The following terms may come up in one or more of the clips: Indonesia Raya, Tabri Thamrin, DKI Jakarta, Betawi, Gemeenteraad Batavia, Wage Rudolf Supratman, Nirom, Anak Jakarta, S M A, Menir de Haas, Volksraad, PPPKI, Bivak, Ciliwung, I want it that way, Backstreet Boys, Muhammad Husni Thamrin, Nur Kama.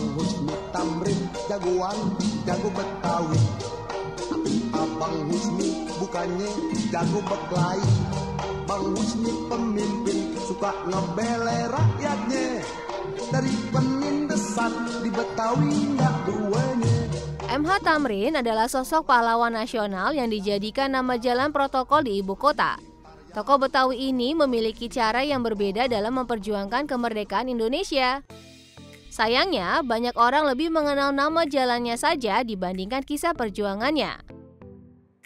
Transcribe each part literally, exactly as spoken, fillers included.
Imam Husni Thamrin jagoan, jago Betawi. Tapi Abang Husni bukannya jago berkelahi. Bang Husni pemimpin suka ngebele rakyatnya. Dari penindasan di Betawi nggak duanya. M H Thamrin adalah sosok pahlawan nasional yang dijadikan nama jalan protokol di ibu kota. Tokoh Betawi ini memiliki cara yang berbeda dalam memperjuangkan kemerdekaan Indonesia. Sayangnya, banyak orang lebih mengenal nama jalannya saja dibandingkan kisah perjuangannya.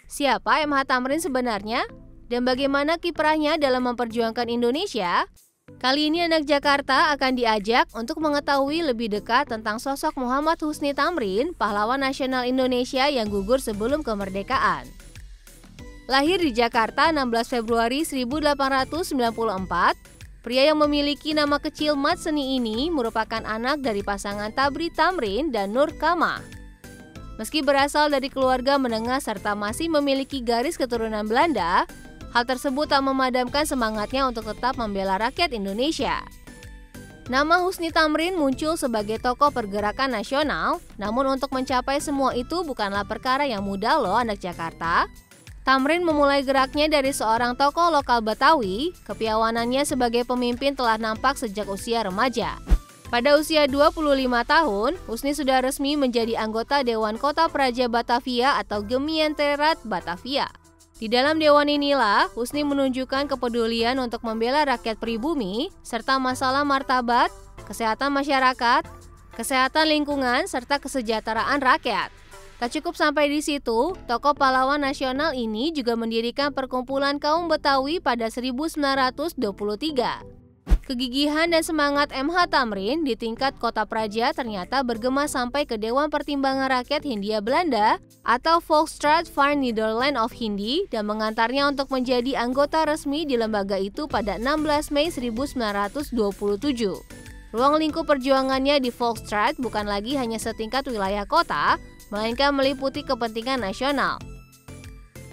Siapa M H Thamrin sebenarnya? Dan bagaimana kiprahnya dalam memperjuangkan Indonesia? Kali ini anak Jakarta akan diajak untuk mengetahui lebih dekat tentang sosok Muhammad Husni Thamrin, pahlawan nasional Indonesia yang gugur sebelum kemerdekaan. Lahir di Jakarta enam belas Februari seribu delapan ratus sembilan puluh empat, pria yang memiliki nama kecil Mat Seni ini merupakan anak dari pasangan Tabri Thamrin dan Nur Kama. Meski berasal dari keluarga menengah serta masih memiliki garis keturunan Belanda, hal tersebut tak memadamkan semangatnya untuk tetap membela rakyat Indonesia. Nama Husni Thamrin muncul sebagai tokoh pergerakan nasional, namun untuk mencapai semua itu bukanlah perkara yang mudah loh anak Jakarta. Thamrin memulai geraknya dari seorang tokoh lokal Betawi, kepiawanannya sebagai pemimpin telah nampak sejak usia remaja. Pada usia dua puluh lima tahun, Husni sudah resmi menjadi anggota Dewan Kota Praja Batavia atau Gemeenteraad Batavia. Di dalam dewan inilah, Husni menunjukkan kepedulian untuk membela rakyat pribumi, serta masalah martabat, kesehatan masyarakat, kesehatan lingkungan, serta kesejahteraan rakyat. Tak cukup sampai di situ, tokoh pahlawan nasional ini juga mendirikan perkumpulan kaum Betawi pada seribu sembilan ratus dua puluh tiga. Kegigihan dan semangat M H Thamrin di tingkat kota Praja ternyata bergema sampai ke Dewan Pertimbangan Rakyat Hindia Belanda atau Volksraad van Nederland of Hindi dan mengantarnya untuk menjadi anggota resmi di lembaga itu pada enam belas Mei seribu sembilan ratus dua puluh tujuh. Ruang lingkup perjuangannya di Volksraad bukan lagi hanya setingkat wilayah kota, melainkan meliputi kepentingan nasional.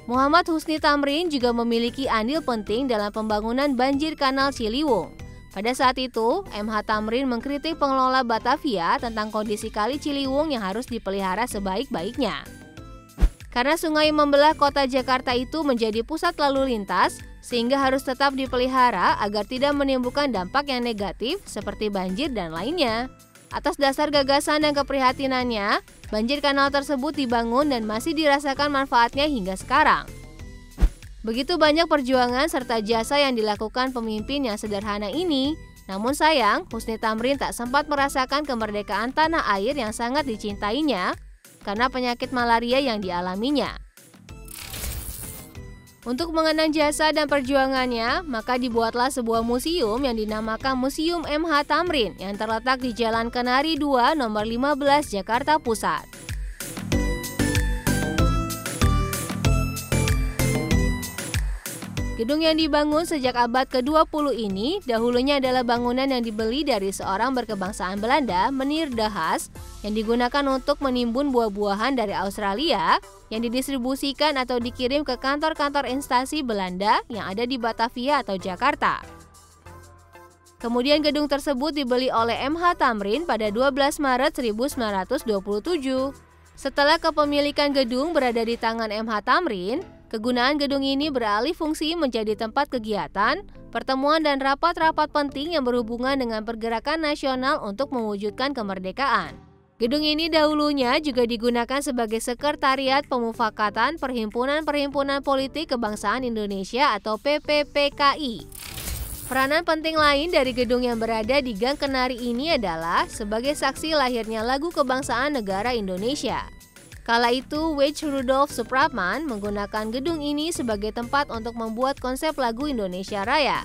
Muhammad Husni Thamrin juga memiliki andil penting dalam pembangunan banjir kanal Ciliwung. Pada saat itu, M H Thamrin mengkritik pengelola Batavia tentang kondisi kali Ciliwung yang harus dipelihara sebaik-baiknya. Karena sungai membelah kota Jakarta itu menjadi pusat lalu lintas, sehingga harus tetap dipelihara agar tidak menimbulkan dampak yang negatif seperti banjir dan lainnya. Atas dasar gagasan dan keprihatinannya, banjir kanal tersebut dibangun dan masih dirasakan manfaatnya hingga sekarang. Begitu banyak perjuangan serta jasa yang dilakukan pemimpin yang sederhana ini, namun sayang Husni Thamrin tak sempat merasakan kemerdekaan tanah air yang sangat dicintainya karena penyakit malaria yang dialaminya. Untuk mengenang jasa dan perjuangannya, maka dibuatlah sebuah museum yang dinamakan Museum M H Thamrin yang terletak di Jalan Kenari dua nomor lima belas Jakarta Pusat. Gedung yang dibangun sejak abad ke dua puluh ini dahulunya adalah bangunan yang dibeli dari seorang berkebangsaan Belanda, Menir de Haas, yang digunakan untuk menimbun buah-buahan dari Australia yang didistribusikan atau dikirim ke kantor-kantor instansi Belanda yang ada di Batavia atau Jakarta. Kemudian gedung tersebut dibeli oleh M H Thamrin pada dua belas Maret seribu sembilan ratus dua puluh tujuh. Setelah kepemilikan gedung berada di tangan M H Thamrin, kegunaan gedung ini beralih fungsi menjadi tempat kegiatan, pertemuan dan rapat-rapat penting yang berhubungan dengan pergerakan nasional untuk mewujudkan kemerdekaan. Gedung ini dahulunya juga digunakan sebagai Sekretariat Pemufakatan Perhimpunan-Perhimpunan Politik Kebangsaan Indonesia atau P P P K I. Peranan penting lain dari gedung yang berada di Gang Kenari ini adalah sebagai saksi lahirnya lagu kebangsaan negara Indonesia. Kala itu, Wage Rudolf Supratman menggunakan gedung ini sebagai tempat untuk membuat konsep lagu Indonesia Raya.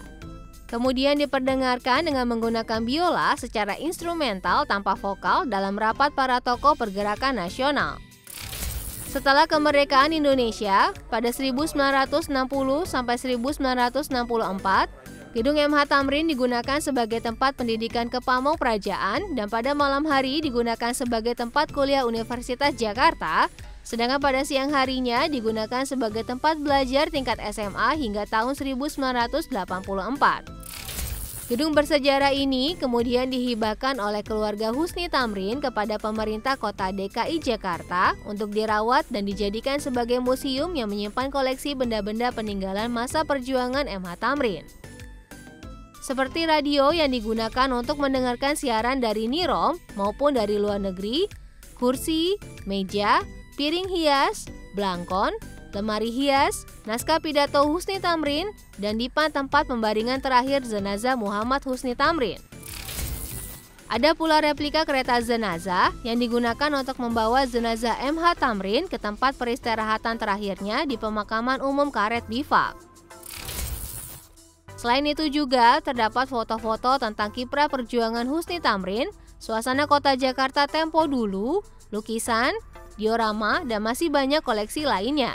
Kemudian diperdengarkan dengan menggunakan biola secara instrumental tanpa vokal dalam rapat para tokoh pergerakan nasional. Setelah kemerdekaan Indonesia, pada seribu sembilan ratus enam puluh sampai seribu sembilan ratus enam puluh empat, Gedung M H Thamrin digunakan sebagai tempat pendidikan kepamong kerajaan dan pada malam hari digunakan sebagai tempat kuliah Universitas Jakarta, sedangkan pada siang harinya digunakan sebagai tempat belajar tingkat S M A hingga tahun seribu sembilan ratus delapan puluh empat. Gedung bersejarah ini kemudian dihibahkan oleh keluarga Husni Thamrin kepada pemerintah kota D K I Jakarta untuk dirawat dan dijadikan sebagai museum yang menyimpan koleksi benda-benda peninggalan masa perjuangan M H Thamrin. Seperti radio yang digunakan untuk mendengarkan siaran dari Nirom maupun dari luar negeri, kursi, meja, piring hias, blangkon, lemari hias, naskah pidato Husni Thamrin, dan dipan tempat pembaringan terakhir jenazah Muhammad Husni Thamrin. Ada pula replika kereta jenazah yang digunakan untuk membawa jenazah M H Thamrin ke tempat peristirahatan terakhirnya di pemakaman umum karet Bivak. Selain itu juga terdapat foto-foto tentang kiprah perjuangan Husni Thamrin, suasana kota Jakarta tempo dulu, lukisan, diorama, dan masih banyak koleksi lainnya.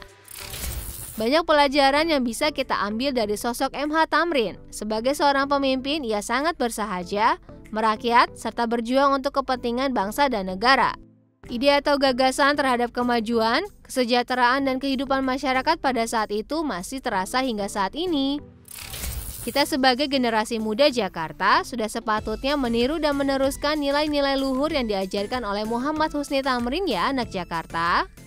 Banyak pelajaran yang bisa kita ambil dari sosok M H Thamrin. Sebagai seorang pemimpin, ia sangat bersahaja, merakyat, serta berjuang untuk kepentingan bangsa dan negara. Ide atau gagasan terhadap kemajuan, kesejahteraan, dan kehidupan masyarakat pada saat itu masih terasa hingga saat ini. Kita sebagai generasi muda Jakarta sudah sepatutnya meniru dan meneruskan nilai-nilai luhur yang diajarkan oleh Muhammad Husni Thamrin ya anak Jakarta.